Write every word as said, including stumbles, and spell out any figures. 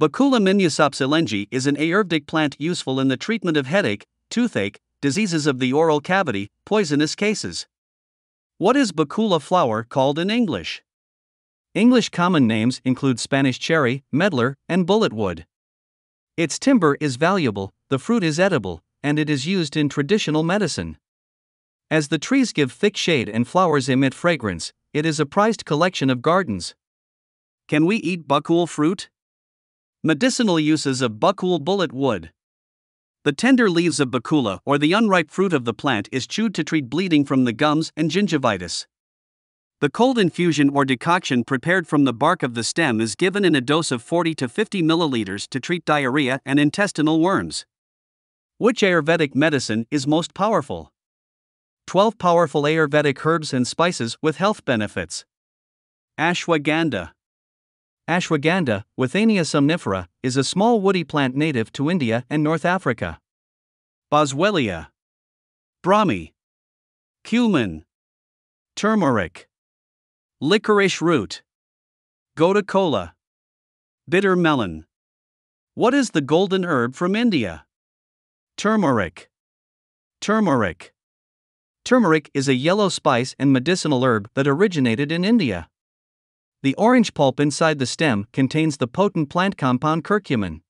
Bakula Mimusops elengi is an aerobic plant useful in the treatment of headache, toothache, diseases of the oral cavity, poisonous cases. What is Bakula flower called in English? English common names include Spanish cherry, medlar, and bulletwood. Its timber is valuable, the fruit is edible, and it is used in traditional medicine. As the trees give thick shade and flowers emit fragrance, it is a prized collection of gardens. Can we eat Bakul fruit? Medicinal uses of Bakul bulletwood. The tender leaves of Bakula or the unripe fruit of the plant is chewed to treat bleeding from the gums and gingivitis. The cold infusion or decoction prepared from the bark of the stem is given in a dose of forty to fifty milliliters to treat diarrhea and intestinal worms. Which Ayurvedic medicine is most powerful? twelve powerful Ayurvedic herbs and spices with health benefits. Ashwagandha. Ashwagandha, Withania somnifera, is a small woody plant native to India and North Africa. Boswellia, Brahmi, cumin, turmeric, licorice root, Gotu kola, bitter melon. What is the golden herb from India? Turmeric. Turmeric. Turmeric is a yellow spice and medicinal herb that originated in India. The orange pulp inside the stem contains the potent plant compound curcumin.